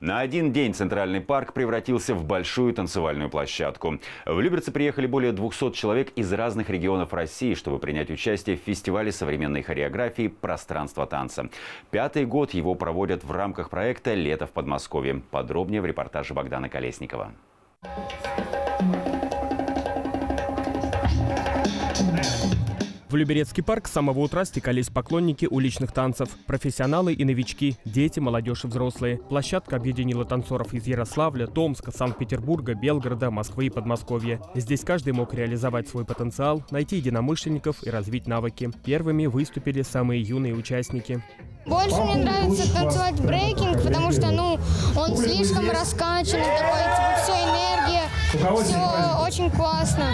На один день Центральный парк превратился в большую танцевальную площадку. В Люберцы приехали более 200 человек из разных регионов России, чтобы принять участие в фестивале современной хореографии «Пространство танца». Пятый год его проводят в рамках проекта «Лето в Подмосковье». Подробнее в репортаже Богдана Колесникова. В Люберецкий парк с самого утра стекались поклонники уличных танцев. Профессионалы и новички, дети, молодежь и взрослые. Площадка объединила танцоров из Ярославля, Томска, Санкт-Петербурга, Белгорода, Москвы и Подмосковья. Здесь каждый мог реализовать свой потенциал, найти единомышленников и развить навыки. Первыми выступили самые юные участники. Больше мне нравится танцевать брейкинг, потому что, он слишком раскачан, такой, все энергия, все очень классно.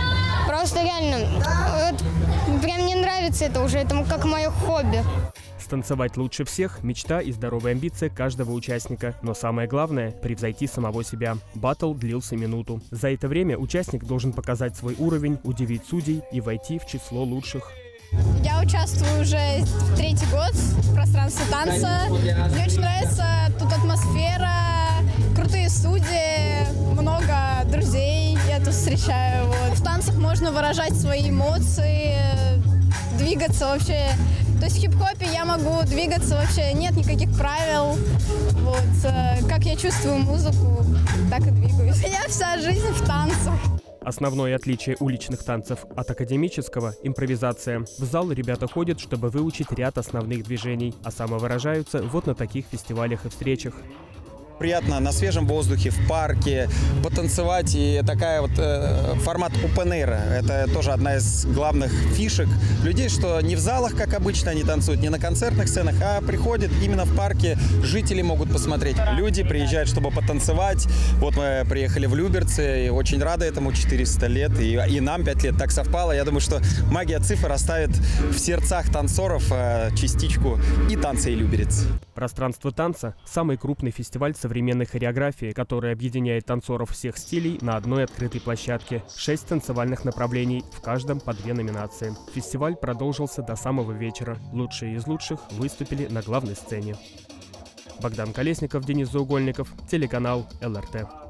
Просто реально, прям мне нравится это уже, это как мое хобби. Станцевать лучше всех – мечта и здоровая амбиция каждого участника. Но самое главное – превзойти самого себя. Баттл длился минуту. За это время участник должен показать свой уровень, удивить судей и войти в число лучших. Я участвую уже третий год в «Пространстве танца». Мне очень нравится тут атмосфера, крутые судьи, много друзей я тут встречаю. В танцах можно выражать свои эмоции, двигаться вообще. То есть в хип-хопе я могу двигаться вообще, нет никаких правил. Как я чувствую музыку, так и двигаюсь. У меня вся жизнь в танцах. Основное отличие уличных танцев от академического – импровизация. В зал ребята ходят, чтобы выучить ряд основных движений, а самовыражаются вот на таких фестивалях и встречах. Приятно на свежем воздухе, в парке, потанцевать. И такая формат open-air. Это тоже одна из главных фишек людей, что не в залах, как обычно, они танцуют, не на концертных сценах, а приходят именно в парке, жители могут посмотреть. Люди приезжают, чтобы потанцевать. Вот мы приехали в Люберцы, и очень рады этому, 400 лет, и нам 5 лет так совпало. Я думаю, что магия цифр оставит в сердцах танцоров частичку и танца, и Люберец. «Пространство танца» – самый крупный фестиваль современной хореографии, который объединяет танцоров всех стилей на одной открытой площадке. 6 танцевальных направлений, в каждом по 2 номинации. Фестиваль продолжился до самого вечера. Лучшие из лучших выступили на главной сцене. Богдан Колесников, Денис Зоугольников, телеканал ЛРТ.